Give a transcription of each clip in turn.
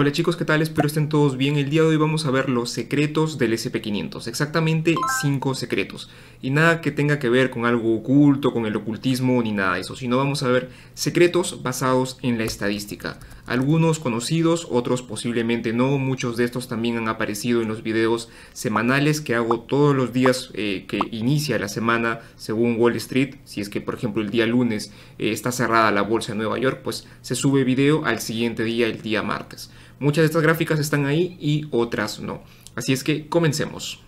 Hola chicos, ¿qué tal? Espero estén todos bien. El día de hoy vamos a ver los secretos del S&P 500, exactamente 5 secretos. Y nada que tenga que ver con algo oculto, con el ocultismo, ni nada de eso, sino vamos a ver secretos basados en la estadística. Algunos conocidos, otros posiblemente no, muchos de estos también han aparecido en los videos semanales que hago todos los días que inicia la semana según Wall Street. Si es que por ejemplo el día lunes está cerrada la bolsa de Nueva York, pues se sube video al siguiente día, el día martes. Muchas de estas gráficas están ahí y otras no. Así es que comencemos.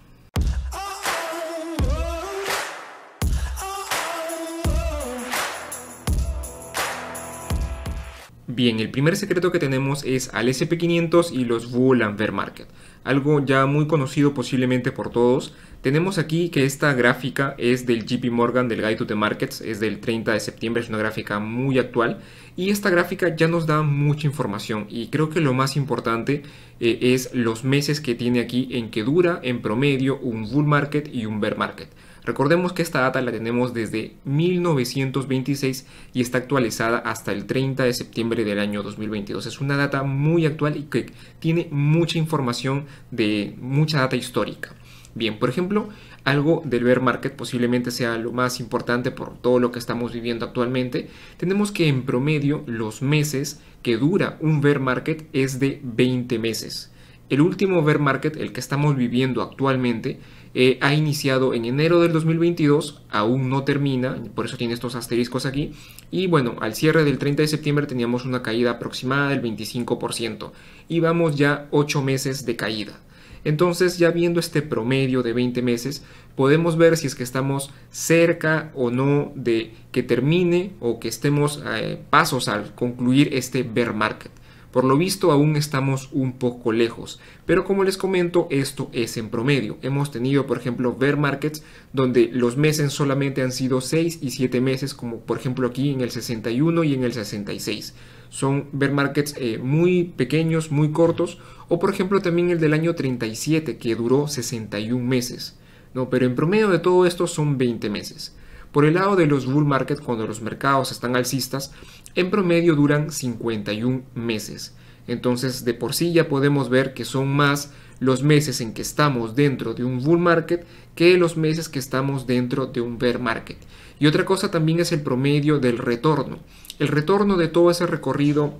Bien, el primer secreto que tenemos es al S&P 500 y los Bull and Bear Market. Algo ya muy conocido posiblemente por todos. Tenemos aquí que esta gráfica es del JP Morgan, del Guide to the Markets, es del 30 de septiembre, es una gráfica muy actual. Y esta gráfica ya nos da mucha información y creo que lo más importante es los meses que tiene aquí en que dura en promedio un Bull Market y un Bear Market. Recordemos que esta data la tenemos desde 1926 y está actualizada hasta el 30 de septiembre del año 2022. Es una data muy actual y que tiene mucha información de mucha data histórica. Bien, por ejemplo, algo del bear market posiblemente sea lo más importante por todo lo que estamos viviendo actualmente. Tenemos que en promedio los meses que dura un bear market es de 20 meses. El último bear market, el que estamos viviendo actualmente, ha iniciado en enero del 2022, aún no termina, por eso tiene estos asteriscos aquí. Y bueno, al cierre del 30 de septiembre teníamos una caída aproximada del 25% y vamos ya 8 meses de caída. Entonces, ya viendo este promedio de 20 meses, podemos ver si es que estamos cerca o no de que termine o que estemos pasos al concluir este bear market. Por lo visto aún estamos un poco lejos, pero como les comento, esto es en promedio. Hemos tenido por ejemplo bear markets donde los meses solamente han sido 6 y 7 meses, como por ejemplo aquí en el 61 y en el 66. Son bear markets muy pequeños, muy cortos, o por ejemplo también el del año 37 que duró 61 meses. No, pero en promedio de todo esto son 20 meses. Por el lado de los bull market, cuando los mercados están alcistas, en promedio duran 51 meses. Entonces, de por sí ya podemos ver que son más los meses en que estamos dentro de un bull market que los meses que estamos dentro de un bear market. Y otra cosa también es el promedio del retorno. El retorno de todo ese recorrido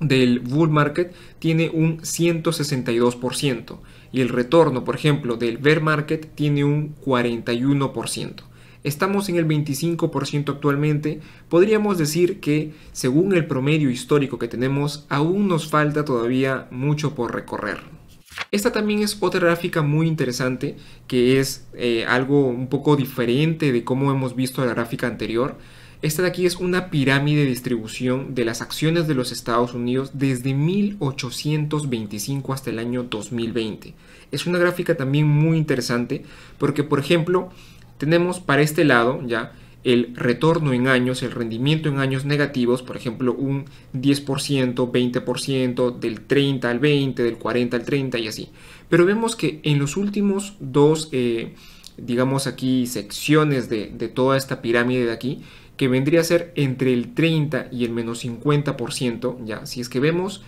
del bull market tiene un 162% y el retorno, por ejemplo, del bear market tiene un 41%. Estamos en el 25% actualmente. Podríamos decir que, según el promedio histórico que tenemos, aún nos falta todavía mucho por recorrer. Esta también es otra gráfica muy interesante, que es algo un poco diferente de cómo hemos visto la gráfica anterior. Esta de aquí es una pirámide de distribución de las acciones de los Estados Unidos desde 1825 hasta el año 2020. Es una gráfica también muy interesante porque, por ejemplo, tenemos para este lado ya el retorno en años, el rendimiento en años negativos, por ejemplo un 10%, 20%, del 30 al 20, del 40 al 30 y así. Pero vemos que en los últimos dos, digamos aquí, secciones de toda esta pirámide de aquí, que vendría a ser entre el 30 y el menos 50%, ya, si es que vemos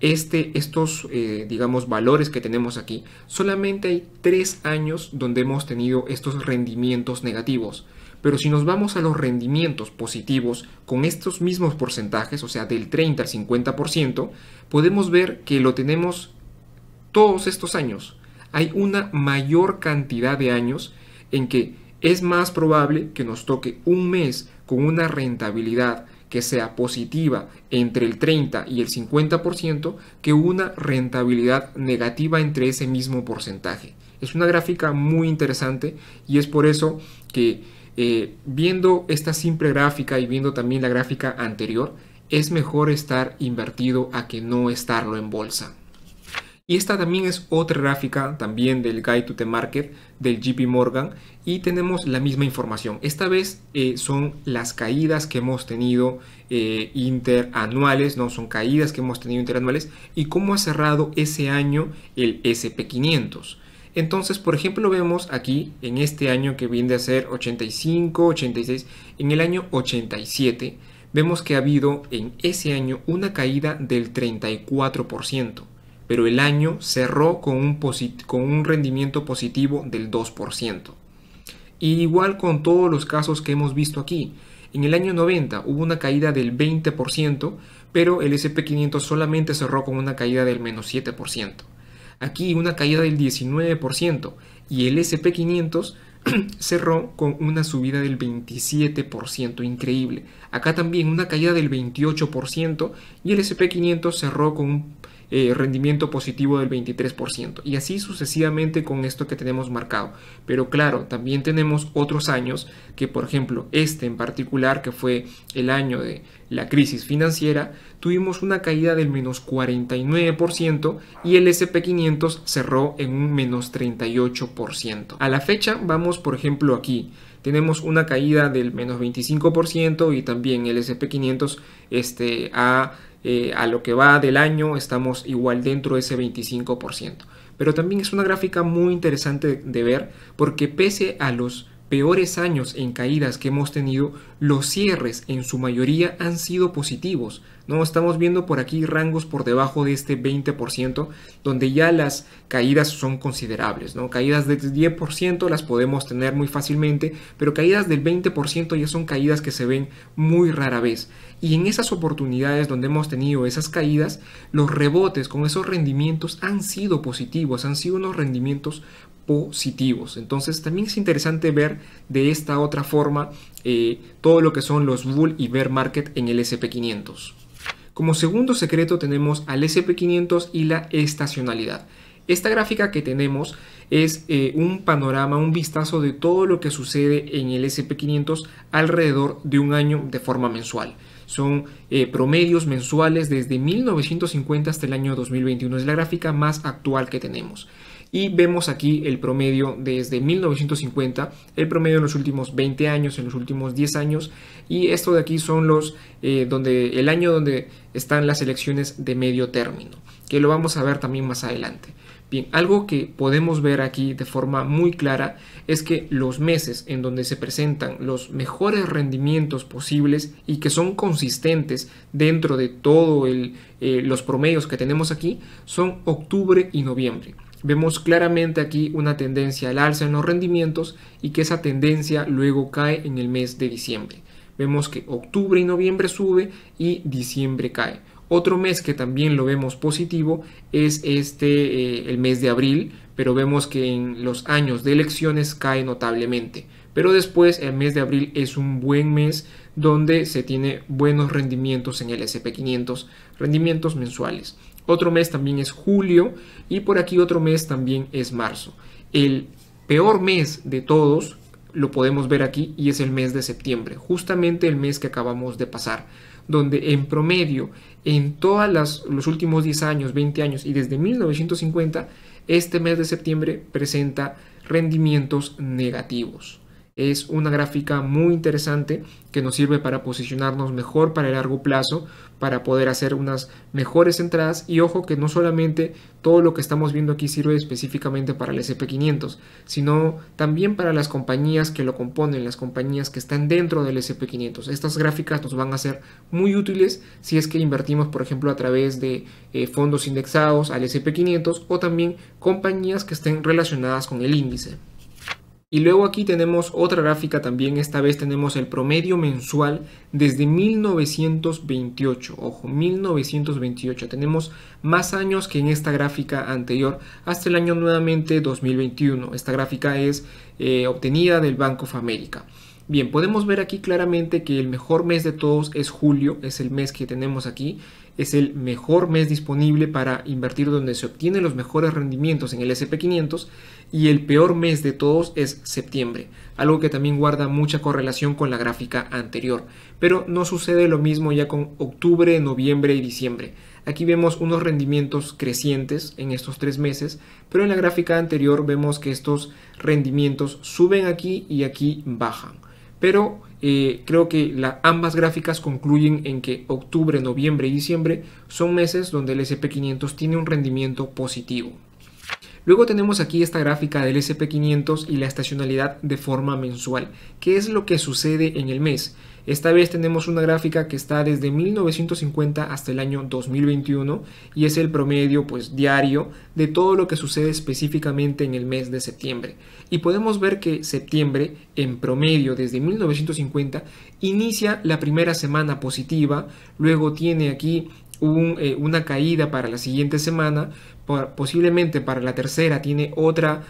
estos digamos valores que tenemos aquí, solamente hay 3 años donde hemos tenido estos rendimientos negativos. Pero si nos vamos a los rendimientos positivos con estos mismos porcentajes, o sea del 30 al 50%, podemos ver que lo tenemos todos estos años. Hay una mayor cantidad de años en que es más probable que nos toque un mes con una rentabilidad que sea positiva entre el 30 y el 50% que una rentabilidad negativa entre ese mismo porcentaje. Es una gráfica muy interesante y es por eso que viendo esta simple gráfica y viendo también la gráfica anterior, es mejor estar invertido a que no estarlo en bolsa. Y esta también es otra gráfica también del Guide to the Market del JP Morgan y tenemos la misma información. Esta vez son las caídas que hemos tenido interanuales, ¿no? Son caídas que hemos tenido interanuales y cómo ha cerrado ese año el S&P 500. Entonces, por ejemplo, vemos aquí en este año que viene a ser 85, 86, en el año 87. vemos que ha habido en ese año una caída del 34%, pero el año cerró con un rendimiento positivo del 2%. Y igual con todos los casos que hemos visto aquí. En el año 90 hubo una caída del 20%, pero el S&P 500 solamente cerró con una caída del menos 7%. Aquí una caída del 19% y el S&P 500 cerró con una subida del 27%, increíble. Acá también una caída del 28% y el S&P 500 cerró con un rendimiento positivo del 23%, y así sucesivamente con esto que tenemos marcado. Pero claro, también tenemos otros años que, por ejemplo, este en particular, que fue el año de la crisis financiera, tuvimos una caída del menos 49% y el S&P 500 cerró en un menos 38%. A la fecha vamos, por ejemplo, aquí tenemos una caída del menos 25% y también el S&P 500 a lo que va del año estamos igual dentro de ese 25%. Pero también es una gráfica muy interesante de ver, porque pese a los peores años en caídas que hemos tenido, los cierres en su mayoría han sido positivos, ¿no? Estamos viendo por aquí rangos por debajo de este 20%, donde ya las caídas son considerables, ¿no? Caídas del 10% las podemos tener muy fácilmente, pero caídas del 20% ya son caídas que se ven muy rara vez. Y en esas oportunidades donde hemos tenido esas caídas, los rebotes con esos rendimientos han sido positivos, han sido unos rendimientos positivos. Entonces también es interesante ver de esta otra forma todo lo que son los bull y bear market en el S&P 500. Como segundo secreto tenemos al S&P 500 y la estacionalidad. Esta gráfica que tenemos es un panorama, un vistazo de todo lo que sucede en el S&P 500 alrededor de un año de forma mensual. Son promedios mensuales desde 1950 hasta el año 2021. Es la gráfica más actual que tenemos. Y vemos aquí el promedio desde 1950, el promedio en los últimos 20 años, en los últimos 10 años. Y esto de aquí son los el año donde están las elecciones de medio término, que lo vamos a ver también más adelante. Bien, algo que podemos ver aquí de forma muy clara es que los meses en donde se presentan los mejores rendimientos posibles y que son consistentes dentro de todo los promedios que tenemos aquí son octubre y noviembre. Vemos claramente aquí una tendencia al alza en los rendimientos y que esa tendencia luego cae en el mes de diciembre. Vemos que octubre y noviembre sube y diciembre cae. Otro mes que también lo vemos positivo es el mes de abril, pero vemos que en los años de elecciones cae notablemente. Pero después el mes de abril es un buen mes donde se tiene buenos rendimientos en el S&P 500, rendimientos mensuales. Otro mes también es julio y por aquí otro mes también es marzo. El peor mes de todos lo podemos ver aquí y es el mes de septiembre, justamente el mes que acabamos de pasar, donde en promedio en todos los últimos 10 años, 20 años y desde 1950, este mes de septiembre presenta rendimientos negativos. Es una gráfica muy interesante que nos sirve para posicionarnos mejor para el largo plazo, para poder hacer unas mejores entradas. Y ojo que no solamente todo lo que estamos viendo aquí sirve específicamente para el S&P 500, sino también para las compañías que lo componen, las compañías que están dentro del S&P 500. Estas gráficas nos van a ser muy útiles si es que invertimos, por ejemplo, a través de fondos indexados al S&P 500 o también compañías que estén relacionadas con el índice. Y luego aquí tenemos otra gráfica también, esta vez tenemos el promedio mensual desde 1928, ojo, 1928, tenemos más años que en esta gráfica anterior hasta el año nuevamente 2021, esta gráfica es obtenida del Bank of America. Bien, podemos ver aquí claramente que el mejor mes de todos es julio, es el mes que tenemos aquí, es el mejor mes disponible para invertir, donde se obtienen los mejores rendimientos en el S&P 500, y el peor mes de todos es septiembre, algo que también guarda mucha correlación con la gráfica anterior, pero no sucede lo mismo ya con octubre, noviembre y diciembre. Aquí vemos unos rendimientos crecientes en estos tres meses, pero en la gráfica anterior vemos que estos rendimientos suben aquí y aquí bajan. Pero creo que ambas gráficas concluyen en que octubre, noviembre y diciembre son meses donde el S&P 500 tiene un rendimiento positivo. Luego tenemos aquí esta gráfica del S&P 500 y la estacionalidad de forma mensual. ¿Qué es lo que sucede en el mes? Esta vez tenemos una gráfica que está desde 1950 hasta el año 2021 y es el promedio, pues, diario de todo lo que sucede específicamente en el mes de septiembre. Y podemos ver que septiembre, en promedio desde 1950, inicia la primera semana positiva, luego tiene aquí una caída para la siguiente semana, posiblemente para la tercera tiene otra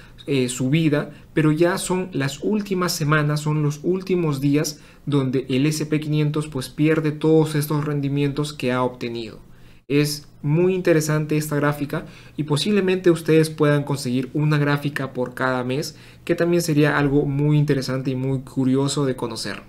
subida, pero ya son las últimas semanas, son los últimos días donde el S&P 500 pues pierde todos estos rendimientos que ha obtenido. Es muy interesante esta gráfica y posiblemente ustedes puedan conseguir una gráfica por cada mes, que también sería algo muy interesante y muy curioso de conocer.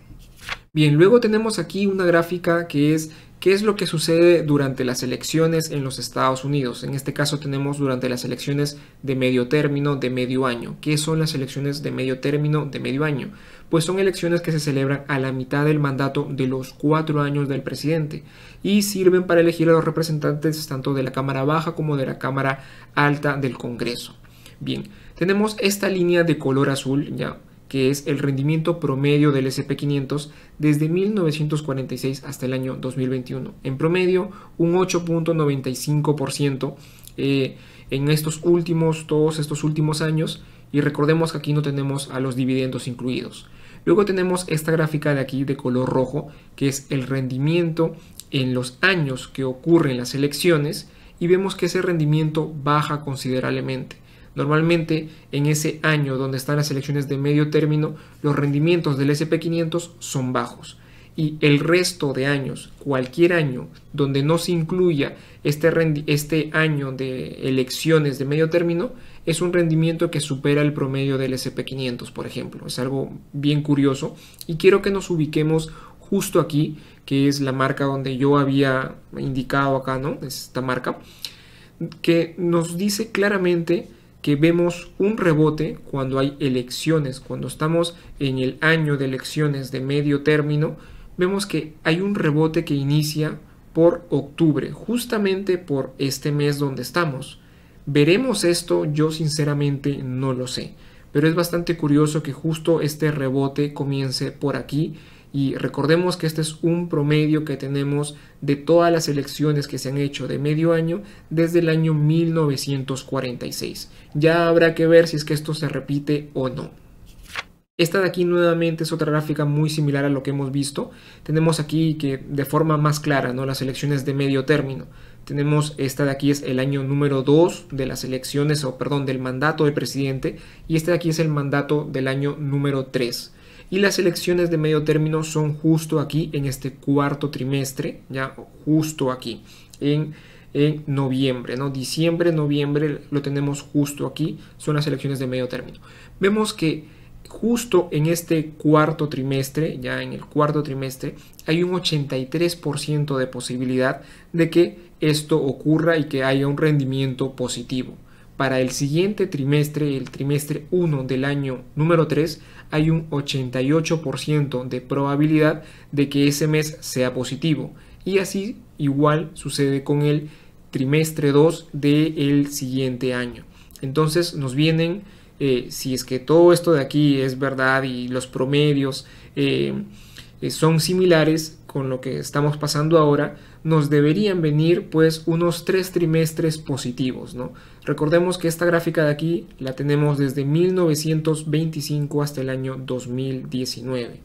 Bien, luego tenemos aquí una gráfica que es ¿qué es lo que sucede durante las elecciones en los Estados Unidos? En este caso tenemos durante las elecciones de medio término, de medio año. ¿Qué son las elecciones de medio término, de medio año? Pues son elecciones que se celebran a la mitad del mandato de los 4 años del presidente y sirven para elegir a los representantes tanto de la Cámara Baja como de la Cámara Alta del Congreso. Bien, tenemos esta línea de color azul, ya, que es el rendimiento promedio del S&P 500 desde 1946 hasta el año 2021. En promedio, un 8.95% en todos estos últimos años, y recordemos que aquí no tenemos a los dividendos incluidos. Luego tenemos esta gráfica de aquí de color rojo, que es el rendimiento en los años que ocurren las elecciones, y vemos que ese rendimiento baja considerablemente. Normalmente en ese año donde están las elecciones de medio término, los rendimientos del S&P 500 son bajos. Y el resto de años, cualquier año donde no se incluya este año de elecciones de medio término, es un rendimiento que supera el promedio del S&P 500, por ejemplo. Es algo bien curioso y quiero que nos ubiquemos justo aquí, que es la marca donde yo había indicado acá, ¿no? Esta marca, que nos dice claramente que vemos un rebote cuando hay elecciones, cuando estamos en el año de elecciones de medio término, vemos que hay un rebote que inicia por octubre, justamente por este mes donde estamos. ¿Veremos esto? Yo sinceramente no lo sé, pero es bastante curioso que justo este rebote comience por aquí. Y recordemos que este es un promedio que tenemos de todas las elecciones que se han hecho de medio año desde el año 1946. Ya habrá que ver si es que esto se repite o no. Esta de aquí nuevamente es otra gráfica muy similar a lo que hemos visto. Tenemos aquí que de forma más clara, ¿no?, las elecciones de medio término. Tenemos esta de aquí es el año número 2 de las elecciones, o perdón, del mandato del presidente. Y esta de aquí es el mandato del año número 3. Y las elecciones de medio término son justo aquí, en este cuarto trimestre, ya justo aquí, en noviembre, ¿no? Diciembre, noviembre lo tenemos justo aquí, son las elecciones de medio término. Vemos que justo en este cuarto trimestre, ya en el cuarto trimestre, hay un 83% de posibilidad de que esto ocurra y que haya un rendimiento positivo. Para el siguiente trimestre, el trimestre 1 del año número 3, hay un 88% de probabilidad de que ese mes sea positivo. Y así igual sucede con el trimestre 2 del siguiente año. Entonces nos vienen, si es que todo esto de aquí es verdad y los promedios son similares con lo que estamos pasando ahora, nos deberían venir pues unos 3 trimestres positivos, ¿no? Recordemos que esta gráfica de aquí la tenemos desde 1925 hasta el año 2019.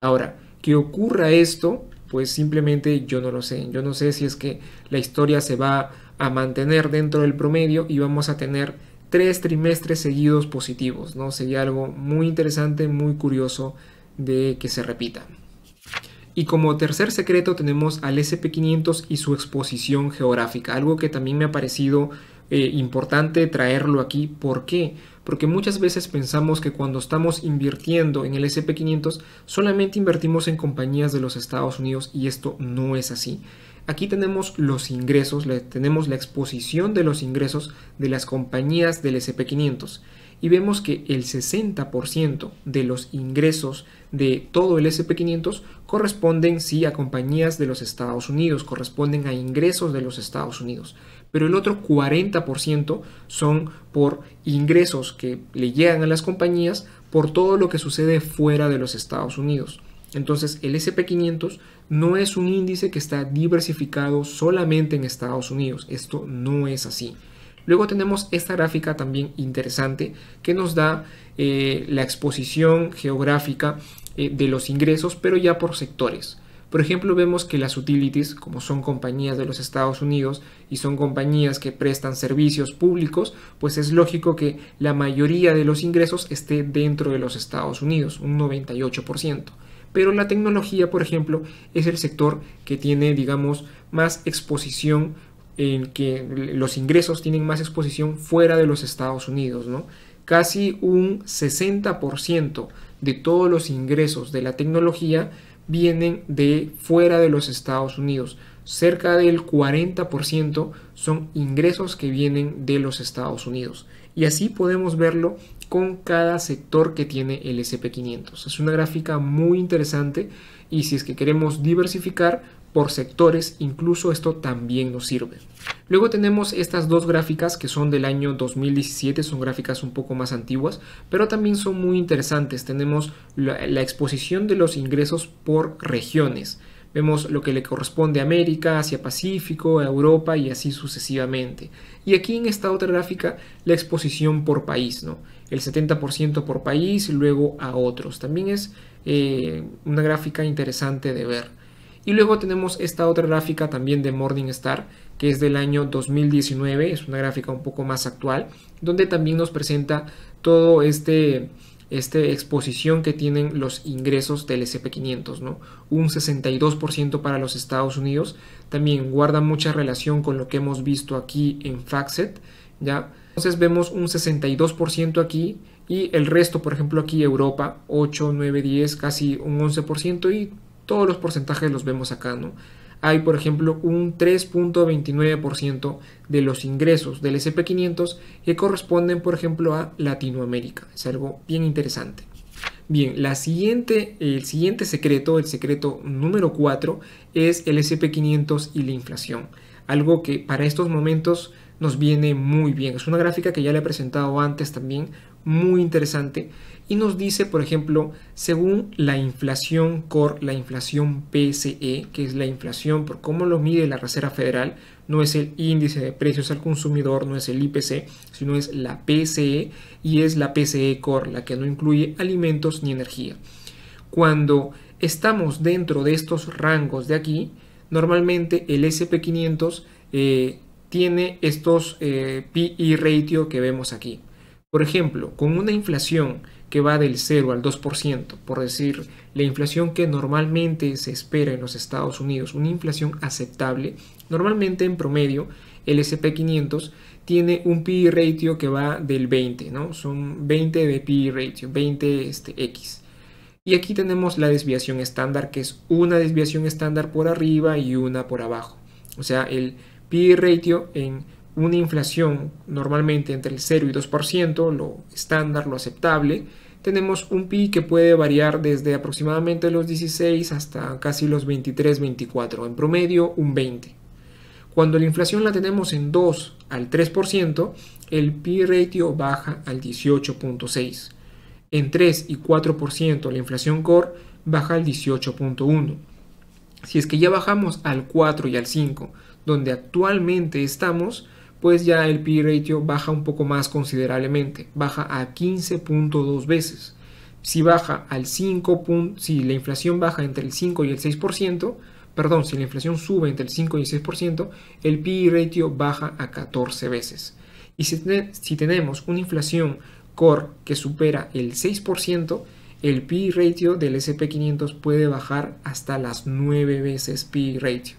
Ahora, que ocurra esto, pues simplemente yo no lo sé. Yo no sé si es que la historia se va a mantener dentro del promedio y vamos a tener 3 trimestres seguidos positivos, ¿no? Sería algo muy interesante, muy curioso de que se repita. Y como tercer secreto tenemos al S&P 500 y su exposición geográfica, algo que también me ha parecido importante traerlo aquí. ¿Por qué? Porque muchas veces pensamos que cuando estamos invirtiendo en el S&P 500 solamente invertimos en compañías de los Estados Unidos, y esto no es así. Aquí tenemos los ingresos, tenemos la exposición de los ingresos de las compañías del S&P 500. Y vemos que el 60% de los ingresos de todo el S&P 500 corresponden sí a compañías de los Estados Unidos, corresponden a ingresos de los Estados Unidos. pero el otro 40% son por ingresos que le llegan a las compañías por todo lo que sucede fuera de los Estados Unidos. Entonces el S&P 500 no es un índice que está diversificado solamente en Estados Unidos, esto no es así. Luego tenemos esta gráfica también interesante que nos da la exposición geográfica de los ingresos, pero ya por sectores. Por ejemplo, vemos que las utilities, como son compañías de los Estados Unidos y son compañías que prestan servicios públicos, pues es lógico que la mayoría de los ingresos esté dentro de los Estados Unidos, un 98%. Pero la tecnología, por ejemplo, es el sector que tiene, digamos, más exposición, en que los ingresos tienen más exposición fuera de los Estados Unidos, ¿no? Casi un 60% de todos los ingresos de la tecnología vienen de fuera de los Estados Unidos. Cerca del 40% son ingresos que vienen de los Estados Unidos. Y así podemos verlo con cada sector que tiene el S&P 500. Es una gráfica muy interesante y si es que queremos diversificar por sectores, incluso esto también nos sirve. Luego tenemos estas dos gráficas que son del año 2017, son gráficas un poco más antiguas, pero también son muy interesantes. Tenemos la exposición de los ingresos por regiones. Vemos lo que le corresponde a América, Asia Pacífico, a Europa y así sucesivamente. Y aquí en esta otra gráfica la exposición por país, ¿no? El 70% por país y luego a otros. También es una gráfica interesante de ver. Y luego tenemos esta otra gráfica también de Morningstar, que es del año 2019, es una gráfica un poco más actual, donde también nos presenta todo esta exposición que tienen los ingresos del S&P 500, ¿no? Un 62% para los Estados Unidos, también guarda mucha relación con lo que hemos visto aquí en FactSet, ¿ya? Entonces vemos un 62% aquí y el resto, por ejemplo aquí Europa, 8, 9, 10, casi un 11% y todos los porcentajes los vemos acá, ¿no? Hay, por ejemplo, un 3.29% de los ingresos del S&P 500 que corresponden, por ejemplo, a Latinoamérica. Es algo bien interesante. Bien, el siguiente secreto, el secreto número 4, es el S&P 500 y la inflación. Algo que para estos momentos nos viene muy bien. Es una gráfica que ya le he presentado antes también, muy interesante. Y nos dice, por ejemplo, según la inflación core, la inflación PCE, que es la inflación por cómo lo mide la Reserva Federal, no es el índice de precios al consumidor, no es el IPC, sino es la PCE y es la PCE core, la que no incluye alimentos ni energía. Cuando estamos dentro de estos rangos de aquí, normalmente el S&P 500 tiene estos PE ratio que vemos aquí. Por ejemplo, con una inflación que va del 0 al 2%, por decir, la inflación que normalmente se espera en los Estados Unidos, una inflación aceptable, normalmente en promedio el S&P 500 tiene un PE ratio que va del 20, ¿no? Son 20 de PE ratio, 20 X. Y aquí tenemos la desviación estándar, que es una desviación estándar por arriba y una por abajo. O sea, el PE ratio en una inflación normalmente entre el 0 y 2%, lo estándar, lo aceptable, tenemos un PI que puede variar desde aproximadamente los 16 hasta casi los 23, 24, en promedio un 20. Cuando la inflación la tenemos en 2 al 3%, el PI ratio baja al 18.6. En 3 y 4% la inflación core baja al 18.1. Si es que ya bajamos al 4 y al 5, donde actualmente estamos, pues ya el PE ratio baja un poco más considerablemente, baja a 15.2 veces. Si la inflación baja entre el 5 y el 6%, perdón, si la inflación sube entre el 5 y el 6%, el PE ratio baja a 14 veces. Y si tenemos una inflación core que supera el 6%, el PE ratio del S&P 500 puede bajar hasta las 9 veces PE ratio.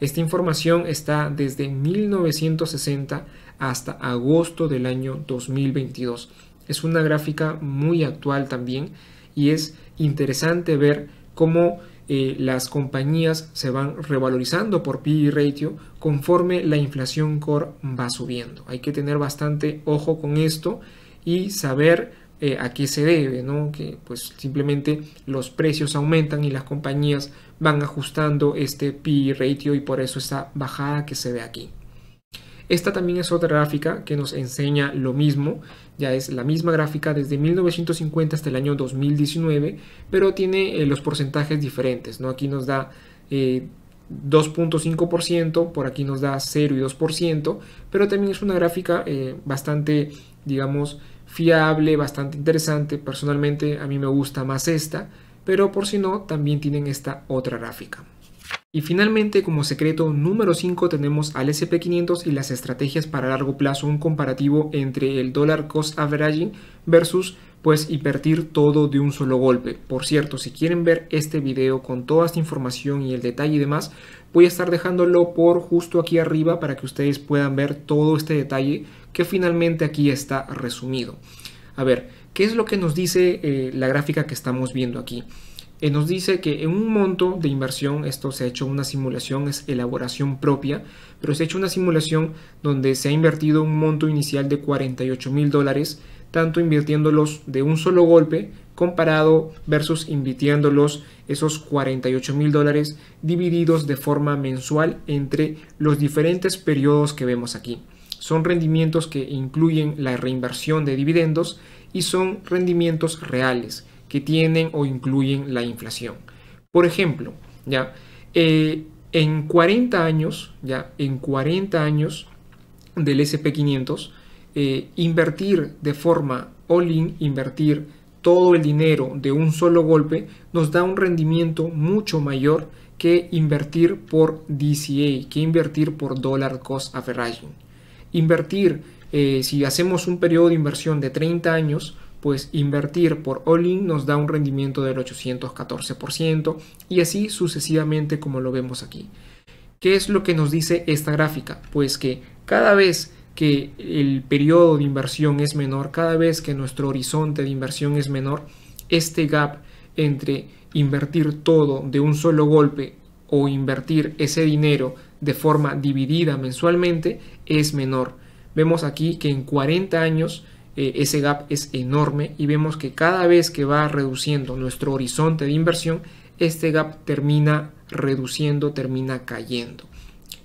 Esta información está desde 1960 hasta agosto del año 2022. Es una gráfica muy actual también y es interesante ver cómo las compañías se van revalorizando por PE ratio conforme la inflación core va subiendo. Hay que tener bastante ojo con esto y saber a qué se debe, ¿no? Que pues simplemente los precios aumentan y las compañías van ajustando este PE ratio y por eso esta bajada que se ve aquí. Esta también es otra gráfica que nos enseña lo mismo, ya es la misma gráfica desde 1950 hasta el año 2019, pero tiene los porcentajes diferentes, ¿no? Aquí nos da 2.5%, por aquí nos da 0 y 2%, pero también es una gráfica bastante, digamos, fiable, bastante interesante. Personalmente a mí me gusta más esta, pero por si no, también tienen esta otra gráfica. Y finalmente, como secreto número 5, tenemos al S&P 500 y las estrategias para largo plazo, un comparativo entre el dólar cost averaging versus pues invertir todo de un solo golpe. Por cierto, si quieren ver este video con toda esta información y el detalle y demás, voy a estar dejándolo por justo aquí arriba para que ustedes puedan ver todo este detalle que finalmente aquí está resumido. A ver, ¿qué es lo que nos dice la gráfica que estamos viendo aquí? Nos dice que en un monto de inversión, esto se ha hecho una simulación, es elaboración propia, pero se ha hecho una simulación donde se ha invertido un monto inicial de $48.000, tanto invirtiéndolos de un solo golpe comparado versus invirtiéndolos esos $48.000 divididos de forma mensual entre los diferentes periodos que vemos aquí. Son rendimientos que incluyen la reinversión de dividendos y son rendimientos reales que tienen o incluyen la inflación. Por ejemplo, ya en 40 años, del S&P 500, invertir de forma all-in, invertir todo el dinero de un solo golpe, nos da un rendimiento mucho mayor que invertir por DCA, que invertir por dollar cost averaging. Invertir, si hacemos un periodo de inversión de 30 años, pues invertir por all-in nos da un rendimiento del 814% y así sucesivamente como lo vemos aquí. ¿Qué es lo que nos dice esta gráfica? Pues que cada vez que el periodo de inversión es menor, cada vez que nuestro horizonte de inversión es menor, este gap entre invertir todo de un solo golpe o invertir ese dinero de forma dividida mensualmente es menor. Vemos aquí que en 40 años ese gap es enorme y vemos que cada vez que va reduciendo nuestro horizonte de inversión, este gap termina reduciendo, termina cayendo.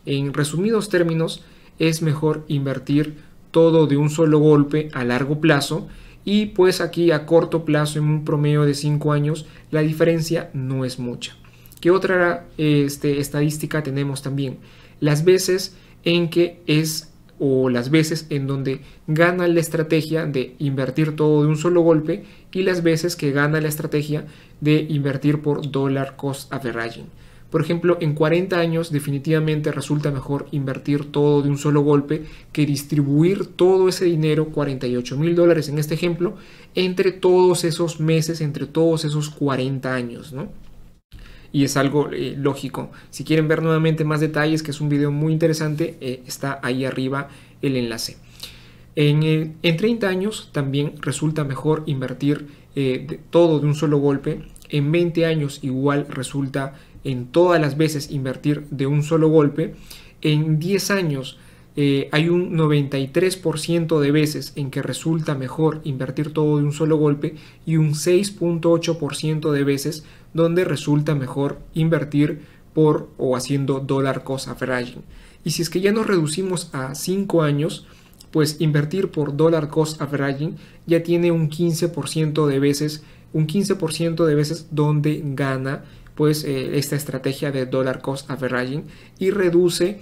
En resumidos términos, es mejor invertir todo de un solo golpe a largo plazo y pues aquí a corto plazo en un promedio de 5 años la diferencia no es mucha. ¿Qué otra estadística tenemos también? Las veces en que es o las veces en donde gana la estrategia de invertir todo de un solo golpe y las veces que gana la estrategia de invertir por dollar cost averaging. Por ejemplo, en 40 años definitivamente resulta mejor invertir todo de un solo golpe que distribuir todo ese dinero, $48.000 en este ejemplo, entre todos esos meses, entre todos esos 40 años, ¿no? Y es algo lógico. Si quieren ver nuevamente más detalles, que es un video muy interesante, está ahí arriba el enlace. En 30 años también resulta mejor invertir todo de un solo golpe. En 20 años igual resulta en todas las veces invertir de un solo golpe. En 10 años hay un 93% de veces en que resulta mejor invertir todo de un solo golpe y un 6.8% de veces donde resulta mejor invertir por o haciendo dollar cost averaging. Y si es que ya nos reducimos a 5 años, pues invertir por dollar cost averaging ya tiene un 15% de veces, donde gana pues esta estrategia de dollar cost averaging y reduce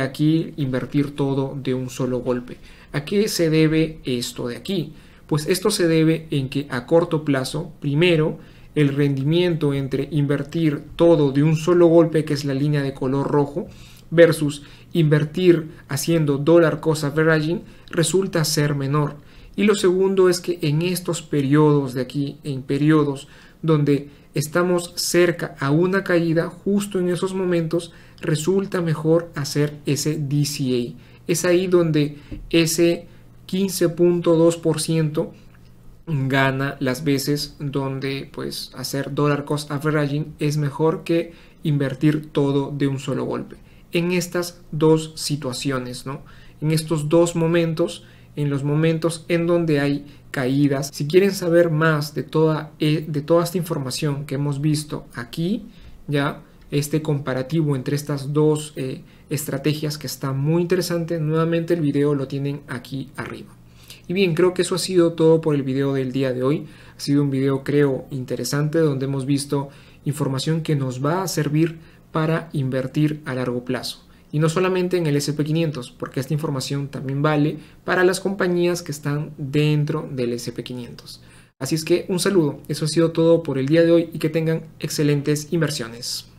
aquí invertir todo de un solo golpe. ¿A qué se debe esto de aquí? Pues esto se debe en que a corto plazo, primero, el rendimiento entre invertir todo de un solo golpe, que es la línea de color rojo, versus invertir haciendo dollar cost averaging, resulta ser menor. Y lo segundo es que en estos periodos de aquí, en periodos donde estamos cerca a una caída, justo en esos momentos resulta mejor hacer ese DCA. Es ahí donde ese 15.2% gana las veces donde pues hacer dollar cost averaging es mejor que invertir todo de un solo golpe. En estas dos situaciones, ¿no? En estos dos momentos, en los momentos en donde hay caídas. Si quieren saber más de toda esta información que hemos visto aquí, ya este comparativo entre estas dos estrategias que está muy interesante. Nuevamente el video lo tienen aquí arriba. Y bien, creo que eso ha sido todo por el video del día de hoy. Ha sido un video, creo, interesante, donde hemos visto información que nos va a servir para invertir a largo plazo. Y no solamente en el S&P 500, porque esta información también vale para las compañías que están dentro del S&P 500. Así es que un saludo, eso ha sido todo por el día de hoy y que tengan excelentes inversiones.